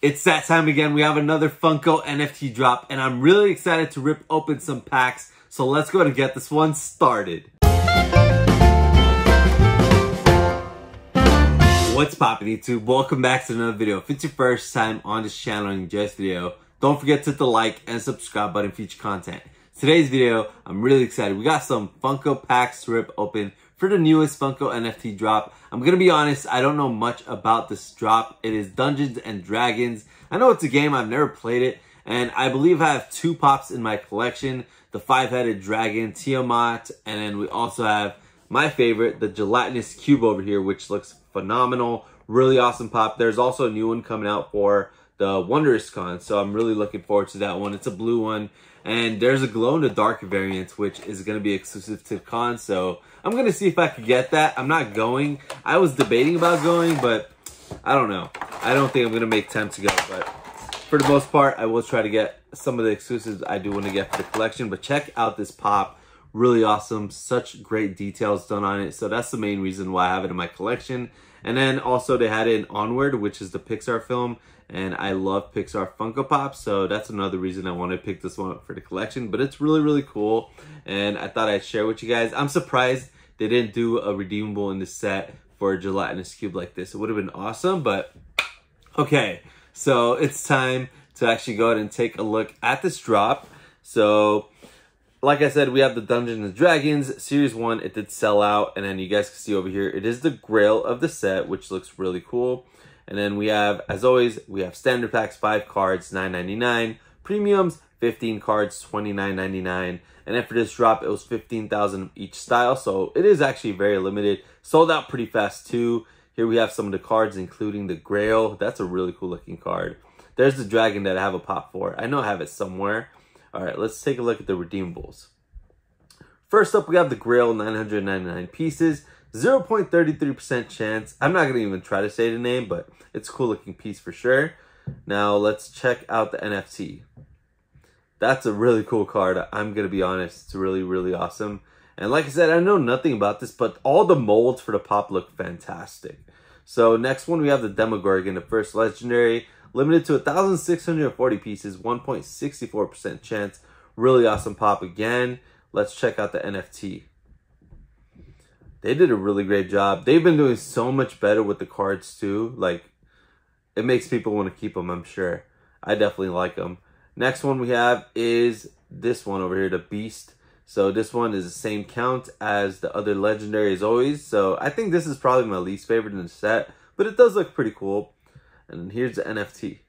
It's that time again. We have another Funko NFT drop, and I'm really excited to rip open some packs. So let's go ahead and get this one started. What's poppin' YouTube? Welcome back to another video. If it's your first time on this channel and you enjoy this video, don't forget to hit the like and subscribe button for future content. Today's video, I'm really excited. We got some Funko packs to rip open for the newest Funko NFT drop. I'm gonna be honest, I don't know much about this drop. It is Dungeons and Dragons. I know it's a game, I've never played it, and I believe I have two pops in my collection, the five-headed dragon, Tiamat, and then we also have my favorite, the gelatinous cube over here, which looks phenomenal, really awesome pop. There's also a new one coming out for the WondersCon, so I'm really looking forward to that one. It's a blue one, and there's a glow-in-the-dark variant, which is going to be exclusive to the con, so I'm going to see if I could get that. I'm not going. I was debating about going, but I don't know. I don't think I'm going to make time to go, but for the most part, I will try to get some of the exclusives I do want to get for the collection, but check out this pop. Really awesome. Such great details done on it, so that's the main reason why I have it in my collection. And then also they had it in Onward, which is the Pixar film, and I love Pixar Funko Pop, so that's another reason I want to pick this one up for the collection. But it's really, really cool, and I thought I'd share with you guys. I'm surprised they didn't do a redeemable in this set for a gelatinous cube like this. It would have been awesome, but okay. So it's time to actually go ahead and take a look at this drop. So like I said, we have the Dungeons and Dragons Series 1. It did sell out, and then you guys can see over here, it is the grail of the set, which looks really cool. And then we have, as always, we have standard packs, 5 cards, $9.99. Premiums, 15 cards, $29.99. And then for this drop, it was 15,000 each style. So it is actually very limited. Sold out pretty fast too. Here we have some of the cards, including the Grail. That's a really cool looking card. There's the dragon that I have a pop for. I know I have it somewhere. All right, let's take a look at the redeemables. First up, we have the Grail, 999 pieces. 0.33% chance. I'm not gonna even try to say the name, but it's a cool looking piece for sure. Now let's check out the NFT. That's a really cool card. I'm gonna be honest, it's really, really awesome. And like I said, I know nothing about this, but all the molds for the pop look fantastic. So next one, we have the Demogorgon, the first legendary, limited to 1,640 pieces, 1.64% chance. Really awesome pop again. Let's check out the NFT. They did a really great job. They've been doing so much better with the cards too. Like, it makes people want to keep them, I'm sure. I definitely like them. Next one we have is this one over here, the Beast. So this one is the same count as the other legendary as always. So I think this is probably my least favorite in the set, but it does look pretty cool. And here's the NFT.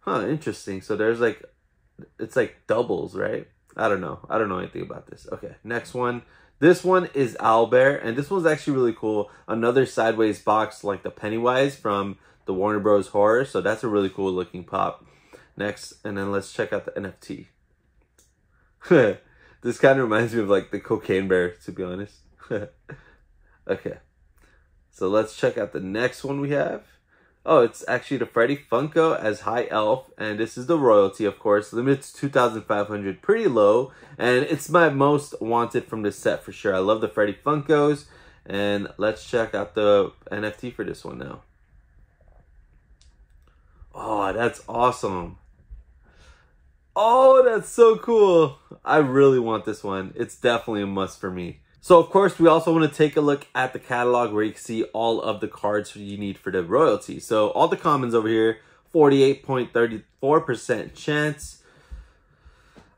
Huh, interesting. So there's like, it's like doubles, right? I don't know. I don't know anything about this. Okay, next one. This one is Owlbear, and this one's actually really cool. Another sideways box like the Pennywise from the Warner Bros. Horror, so that's a really cool looking pop. Next, and then let's check out the NFT. This kind of reminds me of like the Cocaine Bear, to be honest. Okay, so let's check out the next one we have. Oh, it's actually the Freddy Funko as High Elf, and this is the royalty, of course. Limited to 2,500, pretty low, and it's my most wanted from this set for sure. I love the Freddy Funkos, and let's check out the NFT for this one now. Oh, that's awesome. Oh, that's so cool. I really want this one. It's definitely a must for me. So, of course, we also want to take a look at the catalog where you can see all of the cards you need for the royalty. So, all the commons over here, 48.34% chance.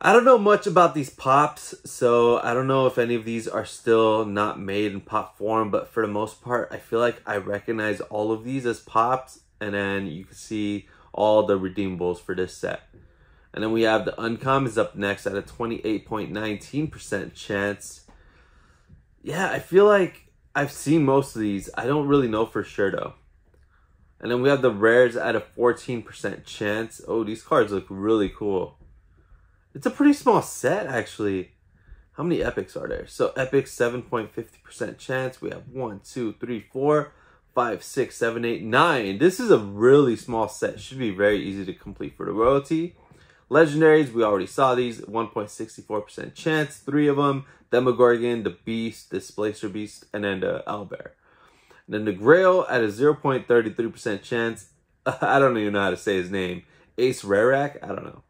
I don't know much about these pops, so I don't know if any of these are still not made in pop form. But for the most part, I feel like I recognize all of these as pops. And then you can see all the redeemables for this set. And then we have the uncommons up next at a 28.19% chance. Yeah, I feel like I've seen most of these. I don't really know for sure, though. And then we have the rares at a 14% chance. Oh, these cards look really cool. It's a pretty small set, actually. How many epics are there? So, epics, 7.50% chance. We have 1, 2, 3, 4, 5, 6, 7, 8, 9. This is a really small set. Should be very easy to complete for the royalty. Legendaries, we already saw these, 1.64% chance, 3 of them, Demogorgon, the Beast, Displacer Beast, and then the Owlbear. And then the Grail at a 0.33% chance. I don't even know how to say his name. Ace Rarak? I don't know.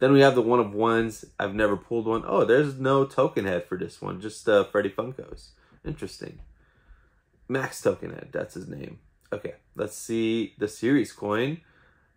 Then we have the one of ones. I've never pulled one. Oh, there's no token head for this one. Just Freddy Funko's. Interesting. Max Tokenhead. That's his name. Okay, let's see the series coin.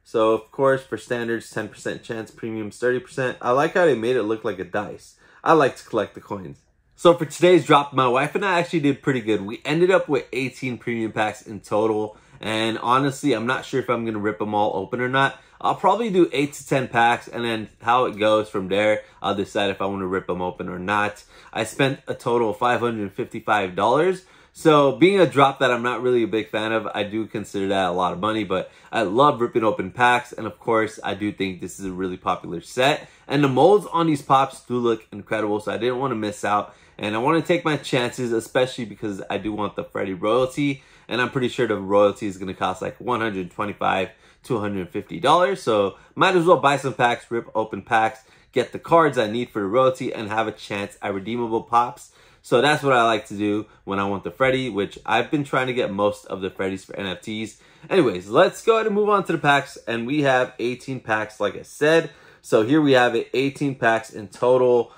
So, of course, for standards, 10% chance. Premiums, 30%. I like how they made it look like a dice. I like to collect the coins. So for today's drop, my wife and I actually did pretty good. We ended up with 18 premium packs in total. And honestly, I'm not sure if I'm going to rip them all open or not. I'll probably do 8 to 10 packs, and then how it goes from there, I'll decide if I want to rip them open or not. I spent a total of $555. So being a drop that I'm not really a big fan of, I do consider that a lot of money, but I love ripping open packs. And of course, I do think this is a really popular set. And the molds on these pops do look incredible, so I didn't want to miss out. And I want to take my chances, especially because I do want the Freddy royalty. And I'm pretty sure the royalty is going to cost like $125, $250. So might as well buy some packs, rip open packs, get the cards I need for the royalty, and have a chance at redeemable pops. So that's what I like to do when I want the Freddy, which I've been trying to get most of the Freddys for NFTs. Anyways, let's go ahead and move on to the packs. And we have 18 packs, like I said. So here we have it, 18 packs in total.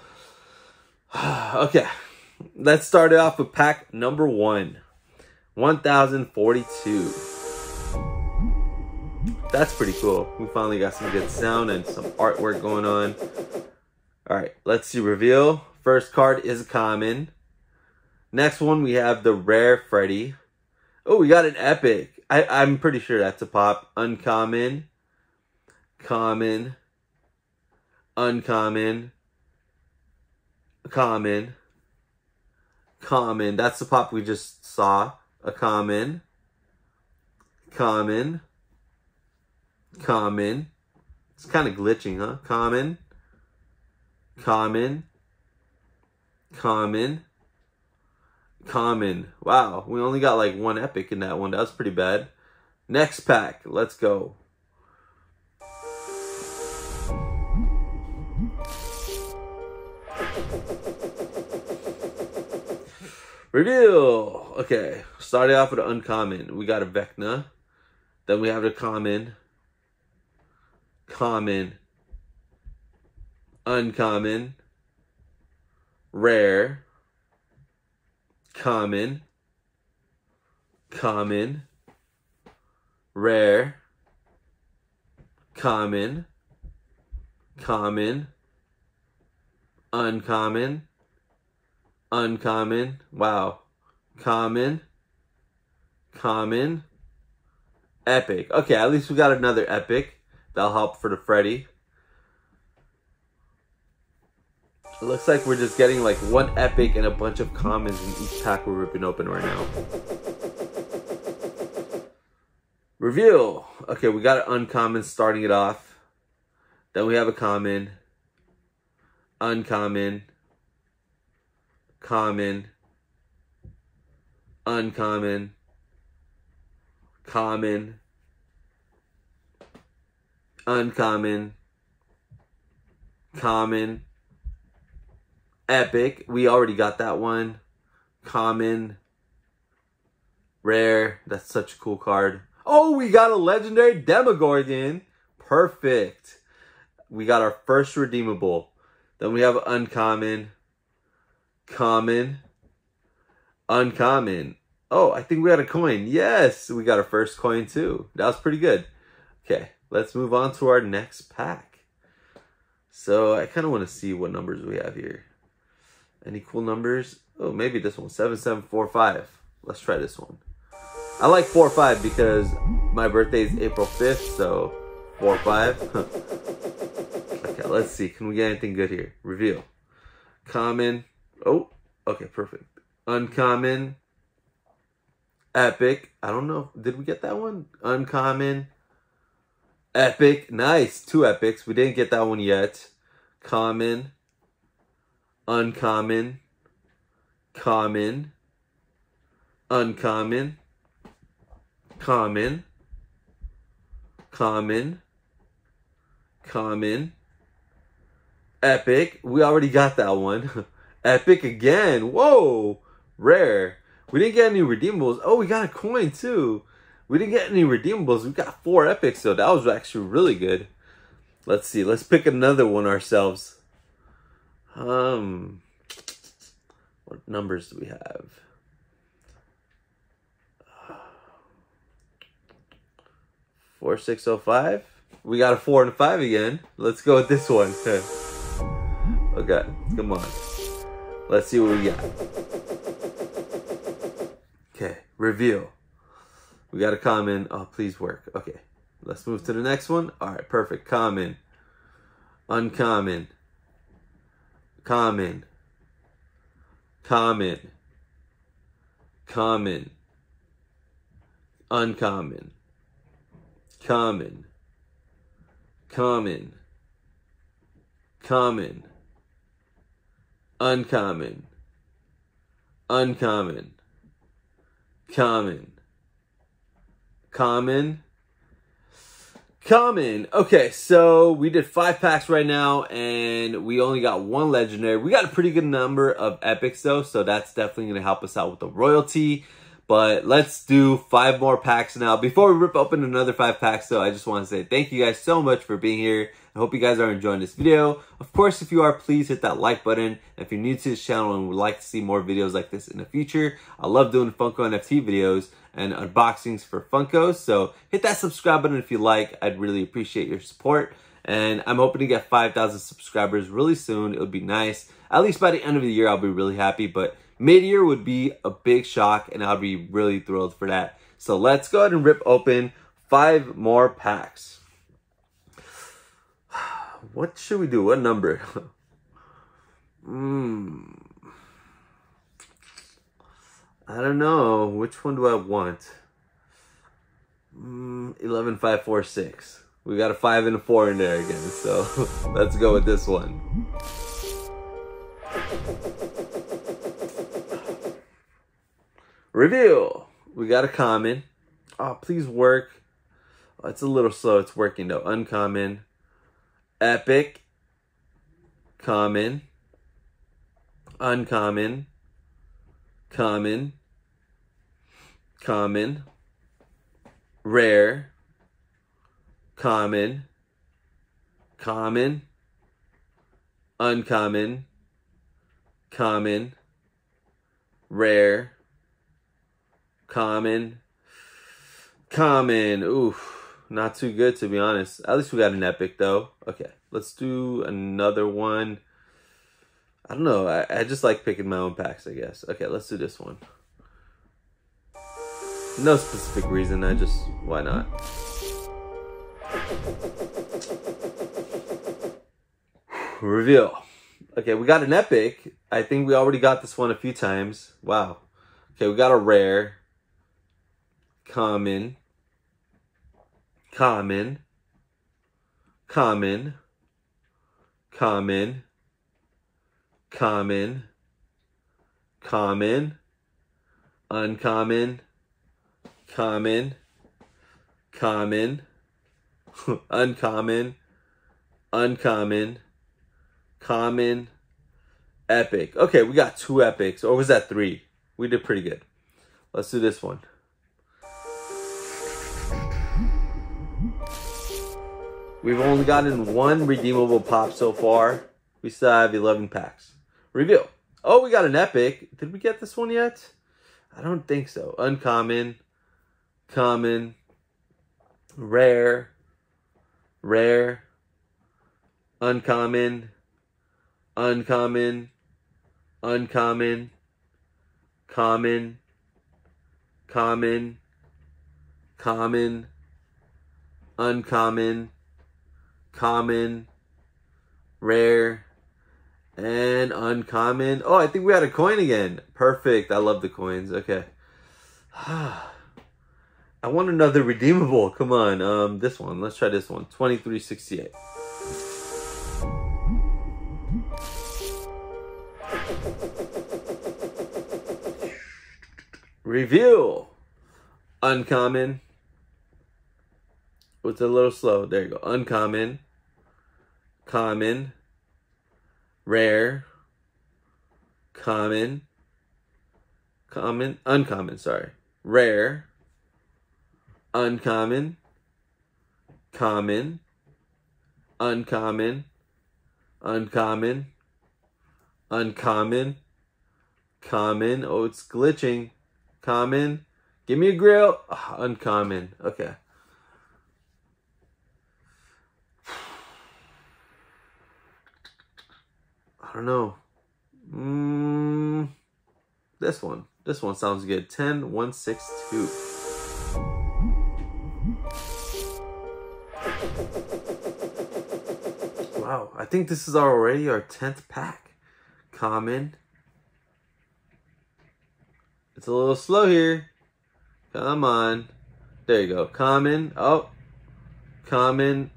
Okay, let's start it off with pack number one, 1042. That's pretty cool. We finally got some good sound and some artwork going on. All right, let's see reveal. First card is common. Next one, we have the rare Freddy. Oh, we got an epic. I'm pretty sure that's a pop. Uncommon. Common. Uncommon. Common. Common. That's the pop we just saw. A common. Common. Common. It's kind of glitching, huh? Common. Common. Common. Common. Wow, we only got like one epic in that one. That was pretty bad. Next pack, let's go. Reveal. Okay, starting off with an uncommon. We got a Vecna. Then we have the common. Common. Uncommon. Rare. Common. Common. Rare. Common. Common. Uncommon. Uncommon. Wow. Common. Common. Epic. Okay, at least we got another epic. That'll help for the Freddy. It looks like we're just getting like one epic and a bunch of commons in each pack we're ripping open right now. Reveal. Okay, we got an uncommon starting it off. Then we have a common. Uncommon. Common. Uncommon. Common. Uncommon. Common. Epic, we already got that one. Common. Rare, that's such a cool card. Oh, we got a legendary Demogorgon. Perfect. We got our first redeemable. Then we have uncommon. Common. Uncommon. Oh, I think we got a coin. Yes, we got our first coin too. That was pretty good. Okay, let's move on to our next pack. So I kind of want to see what numbers we have here. Any cool numbers? Oh, maybe this one. 7745. Let's try this one. I like 45 because my birthday is April 5th, so 45. Okay, let's see. Can we get anything good here? Reveal. Common. Oh, okay, perfect. Uncommon. Epic. I don't know. Did we get that one? Uncommon. Epic. Nice. Two epics. We didn't get that one yet. Common. Uncommon. Common. Uncommon. Common. Common. Common. Epic. We already got that one. Epic again. Whoa. Rare. We didn't get any redeemables. Oh, we got a coin too. We didn't get any redeemables. We got 4 epics, so that was actually really good. Let's see. Let's pick another one ourselves. What numbers do we have? Four, six, oh, 5. We got a 4 and 5 again. Let's go with this one. Okay, come on. Let's see what we got. Okay, reveal. We got a common. Oh, please work. Okay, let's move to the next one. All right, perfect. Common. Uncommon. Common. Common. Common. Uncommon. Common. Common. Common. Uncommon. Uncommon. Common. Common. Common. Okay, so we did 5 packs right now, and we only got 1 legendary. We got a pretty good number of epics, though, so that's definitely going to help us out with the royalty. But let's do 5 more packs now. Before we rip open another 5 packs, though, I just want to say thank you guys so much for being here. I hope you guys are enjoying this video. Of course, if you are, please hit that like button. And if you're new to this channel and would like to see more videos like this in the future, I love doing Funko NFT videos and unboxings for Funko. So hit that subscribe button if you like. I'd really appreciate your support. And I'm hoping to get 5,000 subscribers really soon. It would be nice. At least by the end of the year, I'll be really happy. But mid-year would be a big shock, and I'll be really thrilled for that. So let's go ahead and rip open 5 more packs. What should we do? What number? I don't know. Which one do I want? 11, 5, 4, 6. We got a 5 and a 4 in there again, so let's go with this one. Reveal. We got a common. Oh, please work. Oh, it's a little slow. It's working though. Uncommon. Epic, common, uncommon, common, common, rare, common, common, uncommon, common, rare, common, common. Oof. Not too good, to be honest. At least we got an epic, though. Okay, let's do another one. I don't know. I just like picking my own packs, I guess. Okay, let's do this one. No specific reason. I just... Why not? Reveal. Okay, we got an epic. I think we already got this one a few times. Wow. Okay, we got a rare. Common. Common, common, common, common, common, uncommon, common, common, uncommon, uncommon, common, epic. Okay, we got 2 epics, or was that 3? We did pretty good. Let's do this one. We've only gotten 1 redeemable pop so far. We still have 11 packs. Reveal. Oh, we got an epic. Did we get this one yet? I don't think so. Uncommon. Common. Rare. Rare. Uncommon. Uncommon. Uncommon. Common. Common. Common. Uncommon. Common, rare, and uncommon. Oh, I think we had a coin again. Perfect. I love the coins. Okay. I want another redeemable. Come on. This one. Let's try this one. 2368. Reveal. Uncommon. It's a little slow. There you go. Uncommon. Common. Rare. Common. Common. Uncommon, sorry. Rare. uncommon, common, uncommon, uncommon, uncommon, common. Oh, it's glitching. Common. Give me a grill. Oh, uncommon. Okay. I don't know. This one. This one sounds good. 10162. Wow, I think this is already our 10th pack. Common. It's a little slow here. Come on. There you go. Common. Oh. Common.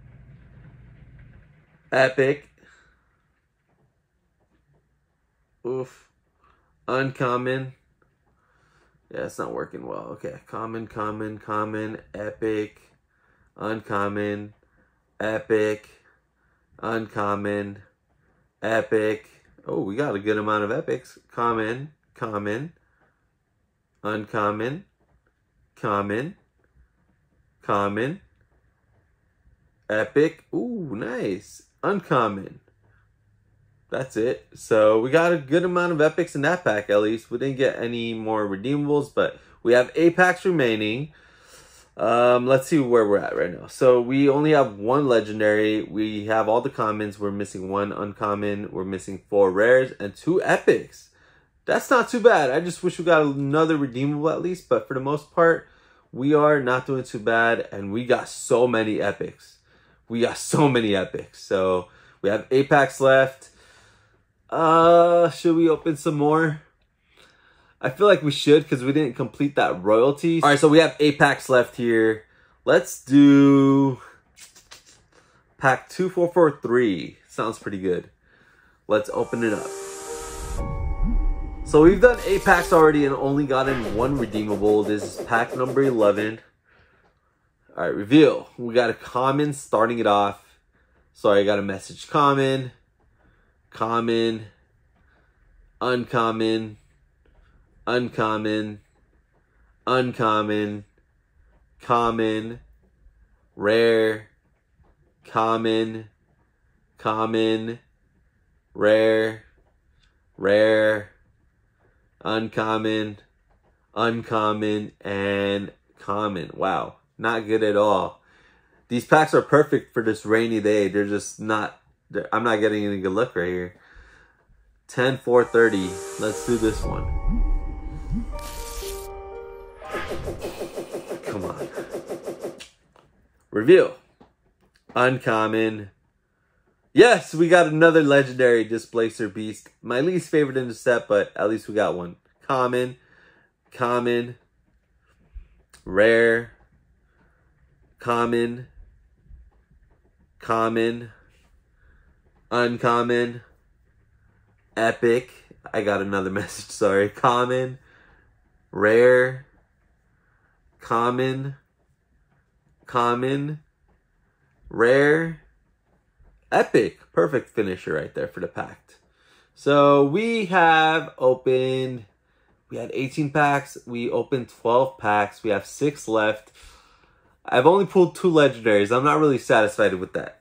Epic. Oof. Uncommon. Yeah, it's not working well. Okay. Common, common, common, epic, uncommon, epic, uncommon, epic. Oh, we got a good amount of epics. Common, common, uncommon, common, common, epic. Ooh, nice. Uncommon. That's it. So we got a good amount of epics in that pack, at least. We didn't get any more redeemables, but we have 8 packs remaining. Let's see where we're at right now. So we only have 1 legendary. We have all the commons. We're missing 1 uncommon. We're missing 4 rares and 2 epics. That's not too bad. I just wish we got another redeemable at least, but for the most part, we are not doing too bad, and we got so many epics. We got so many epics. So we have 8 packs left. Should we open some more? I feel like we should, because we didn't complete that royalty. All right, so we have 8 packs left here. Let's do pack 2443. Sounds pretty good. Let's open it up. So we've done 8 packs already and only gotten 1 redeemable. This is pack number 11. All right, reveal. We got a common starting it off. Sorry, I got a message. Common. Common, uncommon, uncommon, uncommon, common, rare, common, common, rare, rare, uncommon, uncommon, and common. Wow, not good at all. These packs are perfect for this rainy day. They're just not. I'm not getting any good luck right here. 10430. Let's do this one. Come on. Reveal. Uncommon. Yes, we got another legendary Displacer Beast. My least favorite in the set, but at least we got one. Common. Common. Rare. Common. Common. Uncommon, epic, I got another message, sorry, common, rare, common, common, rare, epic. Perfect finisher right there for the pack. So we have opened, we had 18 packs, we opened 12 packs, we have 6 left. I've only pulled 2 legendaries. I'm not really satisfied with that.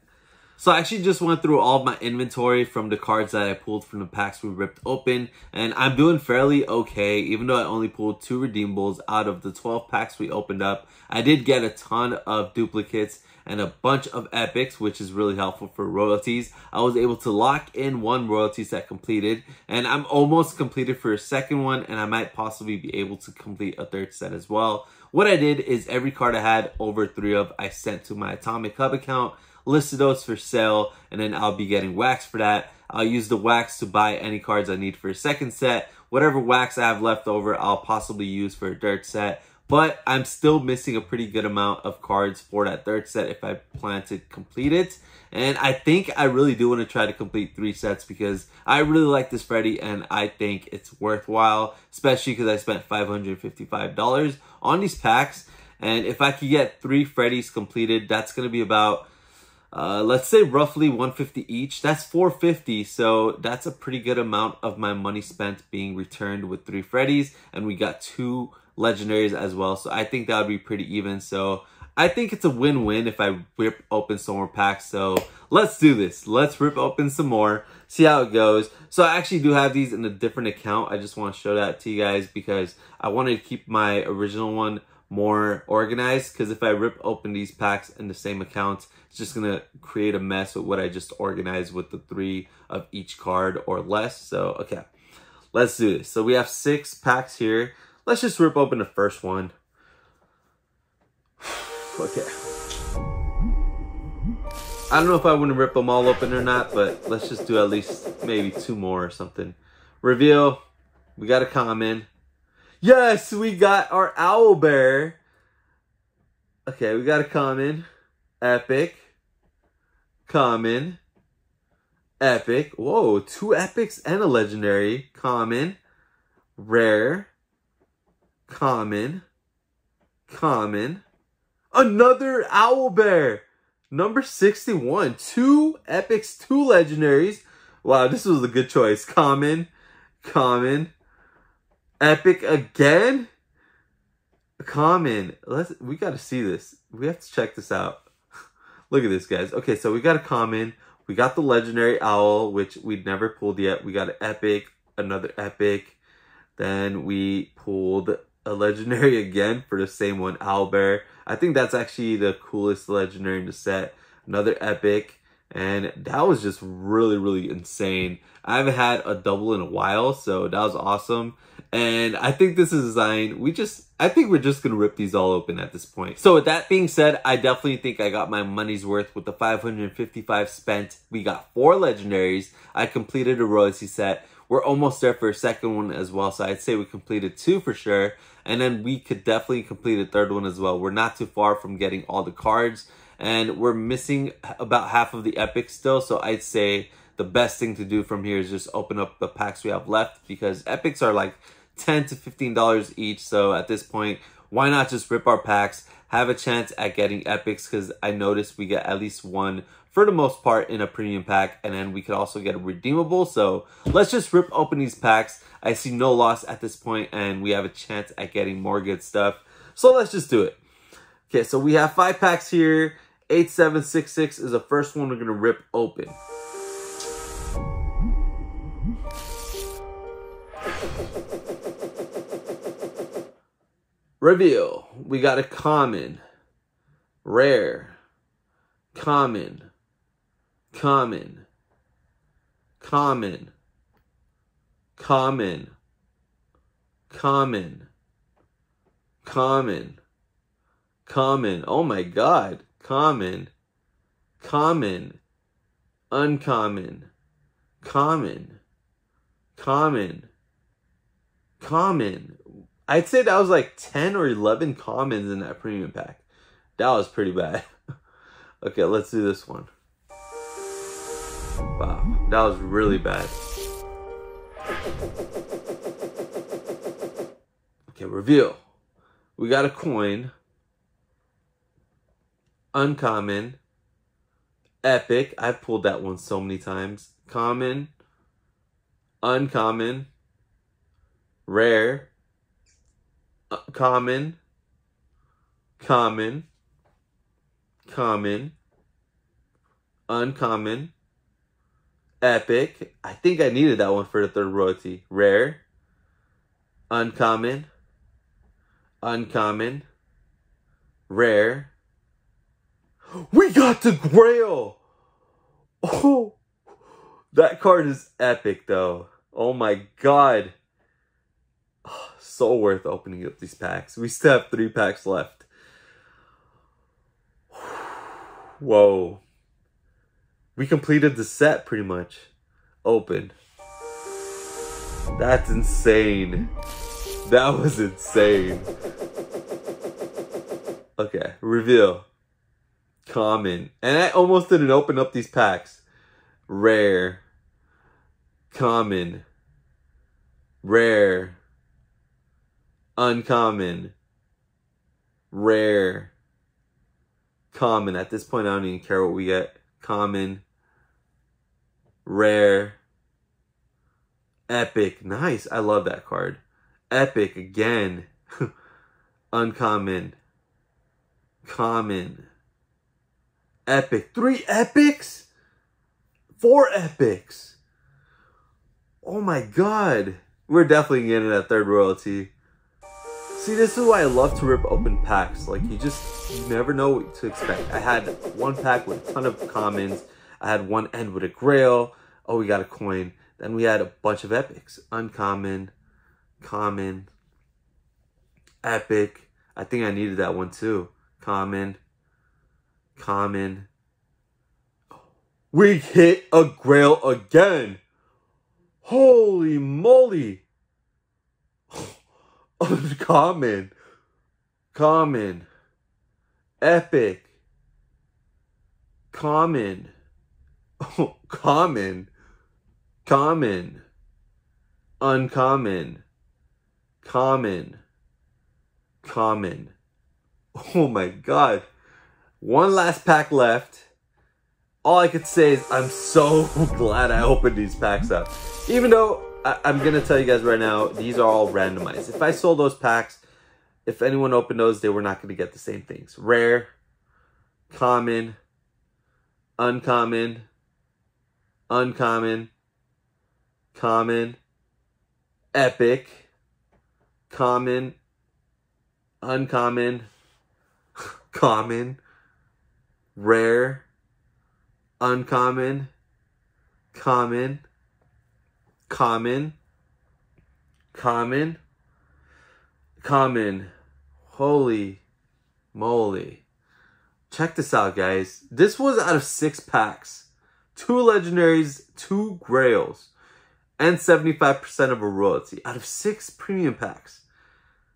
So I actually just went through all of my inventory from the cards that I pulled from the packs we ripped open, and I'm doing fairly okay, even though I only pulled 2 redeemables out of the 12 packs we opened up. I did get a ton of duplicates and a bunch of epics, which is really helpful for royalties. I was able to lock in 1 royalty set completed, and I'm almost completed for a second one, and I might possibly be able to complete a 3rd set as well. What I did is every card I had over 3 of, I sent to my Atomic Hub account, listed those for sale, and then I'll be getting wax for that. I'll use the wax to buy any cards I need for a 2nd set. Whatever wax I have left over, I'll possibly use for a 3rd set. But I'm still missing a pretty good amount of cards for that 3rd set if I plan to complete it. And I think I really do want to try to complete 3 sets, because I really like this Freddy and I think it's worthwhile, especially because I spent $555 on these packs. And if I could get 3 Freddys completed, that's going to be about let's say roughly $150 each. That's $450, so that's a pretty good amount of my money spent being returned with 3 Freddys, and we got 2 legendaries as well. So I think that would be pretty even. So I think it's a win-win if I rip open some more packs. So let's do this. Let's rip open some more, see how it goes. So I actually do have these in a different account. I just want to show that to you guys because I wanted to keep my original one more organized, because if I rip open these packs in the same account, it's just gonna create a mess with what I just organized with the three of each card or less. So okay, let's do this. So we have 6 packs here. Let's just rip open the first one. Okay, I don't know if I want to rip them all open or not, but let's just do at least maybe 2 more or something. Reveal, we got a common. Yes, we got our Owlbear. Okay, we got a common. Epic. Common. Epic. Whoa, 2 epics and a legendary. Common. Rare. Common. Common. Another Owlbear. Number 61. 2 epics, 2 legendaries. Wow, this was a good choice. Common. Common. Epic again? Common. We gotta see this. We have to check this out. Look at this, guys. Okay, so we got a common. We got the legendary owl, which we'd never pulled yet. We got an epic, another epic. Then we pulled a legendary again for the same one, Owlbear. I think that's actually the coolest legendary in the set. Another epic. And that was just really, really insane. I haven't had a double in a while, so that was awesome. And I think this is a design. I think we're just going to rip these all open at this point. So with that being said, I definitely think I got my money's worth with the 555 spent. We got 4 legendaries. I completed a royalty set. We're almost there for a second one as well. So I'd say we completed 2 for sure. And then we could definitely complete a third one as well. We're not too far from getting all the cards. And we're missing about half of the epics still. So I'd say the best thing to do from here is just open up the packs we have left, because epics are like $10 to $15 each. So at this point, why not just rip our packs, have a chance at getting epics, because I noticed we get at least one for the most part in a premium pack. And then we could also get a redeemable. So let's just rip open these packs. I see no loss at this point, and we have a chance at getting more good stuff. So let's just do it. Okay, so we have 5 packs here. 8766 is the first one we're gonna rip open. Reveal, we got a common, rare, common, common, common, common, common, common, common, oh my god. Common, common, uncommon, common, common, common. I'd say that was like 10 or 11 commons in that premium pack. That was pretty bad. Okay, let's do this one. Wow, that was really bad. Okay, reveal. We got a coin. Uncommon, epic, I've pulled that one so many times, common, uncommon, rare, common, common, common, uncommon, epic, I think I needed that one for the third royalty, rare, uncommon, uncommon, rare. We got the Grail! Oh! That card is epic, though. Oh my god. Oh, so worth opening up these packs. We still have 3 packs left. Whoa. We completed the set, pretty much. Open. That's insane. That was insane. Okay, reveal. Common, and I almost didn't open up these packs. Rare, common, rare, uncommon, rare, common. At this point, I don't even care what we get. Common, rare, epic. Nice, I love that card. Epic again. Uncommon. Common. Epic. 3 epics? 4 epics. Oh my god. We're definitely getting that third royalty. See, this is why I love to rip open packs. Like, you never know what to expect. I had 1 pack with a ton of commons. I had 1 end with a grail. Oh, we got a coin. Then we had a bunch of epics. Uncommon. Common. Epic. I think I needed that one too. Common. Common. We hit a grail again. Holy moly. Uncommon. Common. Epic. Common. Oh, common. Common. Uncommon. Common. Common. Oh my god. 1 last pack left. All I could say is I'm so glad I opened these packs up. Even though I'm going to tell you guys right now, these are all randomized. If I sold those packs, if anyone opened those, they were not going to get the same things. Rare, common, uncommon, uncommon, common, epic, common, uncommon, common, rare, uncommon, common, common, common, common. Holy moly. Check this out, guys. This was out of 6 packs. 2 legendaries, 2 grails, and 75% of a royalty out of 6 premium packs.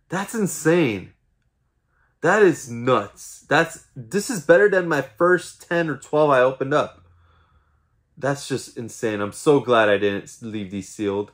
That's insane. That is nuts. This is better than my first 10 or 12 I opened up. That's just insane. I'm so glad I didn't leave these sealed.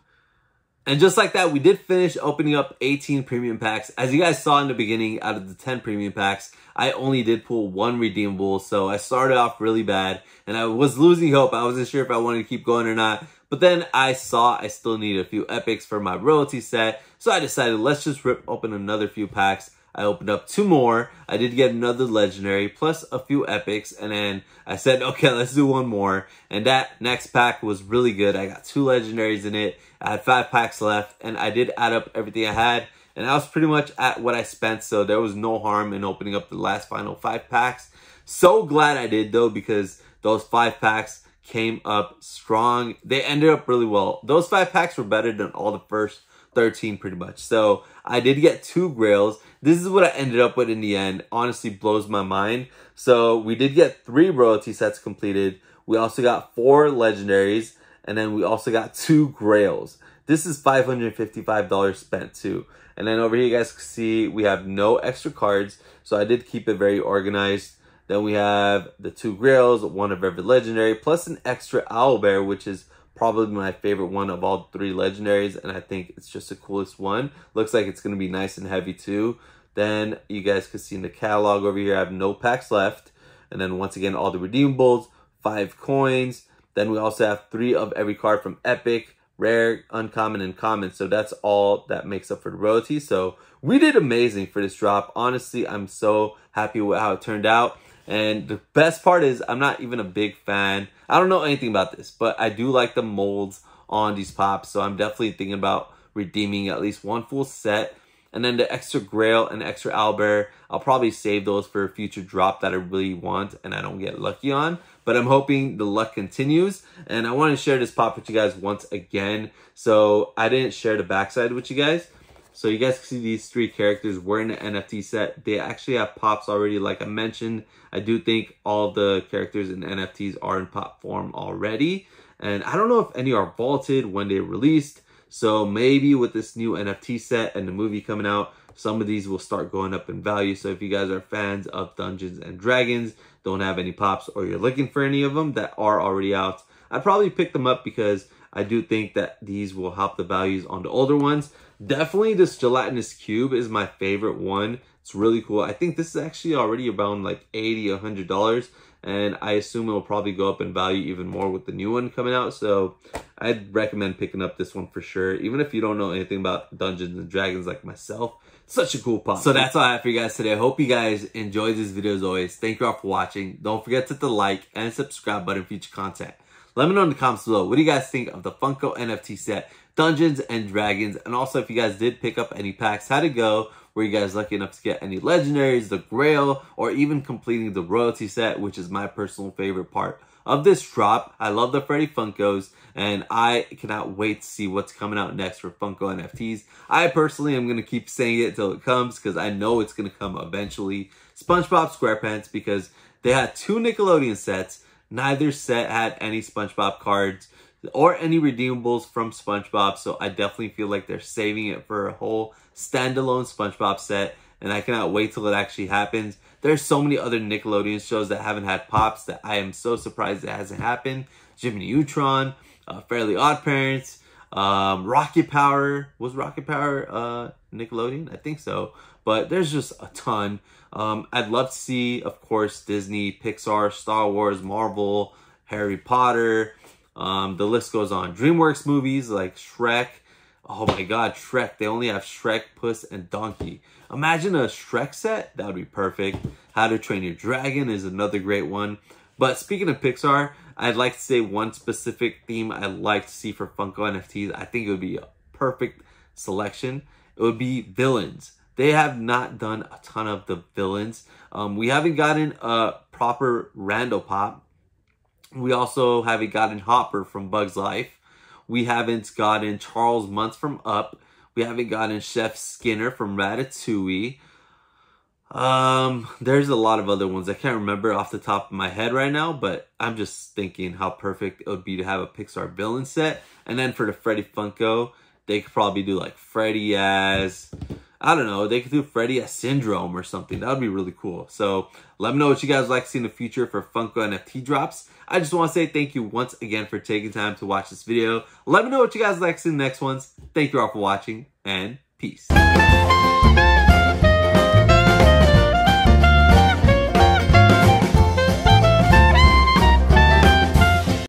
And just like that, we did finish opening up 18 premium packs. As you guys saw in the beginning, out of the 10 premium packs, I only did pull 1 redeemable. So I started off really bad and I was losing hope. I wasn't sure if I wanted to keep going or not. But then I saw I still needed a few epics for my royalty set. So I decided let's just rip open another few packs. I opened up 2 more. I did get another legendary plus a few epics. And then I said, okay, let's do 1 more. And that next pack was really good. I got 2 legendaries in it. I had 5 packs left and I did add up everything I had. And I was pretty much at what I spent. So there was no harm in opening up the last final 5 packs. So glad I did though, because those 5 packs came up strong. They ended up really well. Those 5 packs were better than all the first 13 pretty much. So I did get 2 grails. This is what I ended up with in the end. Honestly blows my mind. So we did get 3 royalty sets completed. We also got 4 legendaries and then we also got 2 grails. This is $555 spent too. And then over here you guys can see we have no extra cards. So I did keep it very organized. Then we have the 2 grails, 1 of every legendary, plus an extra Owlbear, which is probably my favorite one of all 3 legendaries, and I think it's just the coolest one. Looks like it's going to be nice and heavy too. Then you guys can see in the catalog over here I have no packs left, and then once again all the redeemables, 5 coins. Then we also have 3 of every card from epic, rare, uncommon, and common. So that's all that makes up for the royalty. So we did amazing for this drop. Honestly, I'm so happy with how it turned out. And the best part is I'm not even a big fan. I don't know anything about this, but I do like the molds on these pops. So I'm definitely thinking about redeeming at least 1 full set. And then the extra grail and extra Owlbear, I'll probably save those for a future drop that I really want and I don't get lucky on. But I'm hoping the luck continues. And I want to share this pop with you guys once again. So I didn't share the backside with you guys. So you guys can see these 3 characters were in the NFT set. They actually have pops already, like I mentioned. I do think all the characters in NFTs are in pop form already. And I don't know if any are vaulted when they released. So maybe with this new NFT set and the movie coming out, some of these will start going up in value. So if you guys are fans of Dungeons and Dragons, don't have any pops, or you're looking for any of them that are already out, I'd probably pick them up because I do think that these will help the values on the older ones. Definitely this gelatinous cube is my favorite one. It's really cool. I think this is actually already around like $80, $100. and I assume it'll probably go up in value even more with the new one coming out. So I'd recommend picking up this one for sure, even if you don't know anything about Dungeons and Dragons like myself. Such a cool pop. So that's all I have for you guys today. I hope you guys enjoyed this video as always. Thank you all for watching. Don't forget to hit the like and subscribe button for future content. Let me know in the comments below, what do you guys think of the Funko NFT set, Dungeons and Dragons, and also if you guys did pick up any packs, how'd it go? Were you guys lucky enough to get any legendaries, the grail, or even completing the royalty set, which is my personal favorite part of this drop. I love the Freddy Funkos, and I cannot wait to see what's coming out next for Funko NFTs. I personally am going to keep saying it till it comes, because I know it's going to come eventually. SpongeBob SquarePants, because they had 2 Nickelodeon sets. Neither set had any SpongeBob cards or any redeemables from SpongeBob, so I definitely feel like they're saving it for a whole standalone SpongeBob set, and I cannot wait till it actually happens. There's so many other Nickelodeon shows that haven't had pops that I am so surprised it hasn't happened. Jimmy Neutron, Fairly OddParents, Rocket Power. Was Rocket Power Nickelodeon? I think so. But there's just a ton. I'd love to see, of course, Disney, Pixar, Star Wars, Marvel, Harry Potter. The list goes on. Dreamworks movies like Shrek. Oh my god, Shrek. They only have Shrek, Puss, and Donkey. Imagine a Shrek set. That would be perfect. How to Train Your Dragon is another great one. But speaking of Pixar, I'd like to say one specific theme I'd like to see for Funko NFTs. I think it would be a perfect selection. It would be villains. They have not done a ton of the villains. We haven't gotten a proper Randall Pop. We also haven't gotten Hopper from Bugs Life. We haven't gotten Charles Muntz from Up. We haven't gotten Chef Skinner from Ratatouille. There's a lot of other ones. I can't remember off the top of my head right now, but I'm just thinking how perfect it would be to have a Pixar villain set. And then for the Freddy Funko, they could probably do like Freddy as... I don't know, they could do Freddy as Syndrome or something. That would be really cool. So let me know what you guys would like to see in the future for Funko NFT drops. I just want to say thank you once again for taking time to watch this video. Let me know what you guys would like to see in the next ones. Thank you all for watching, and peace.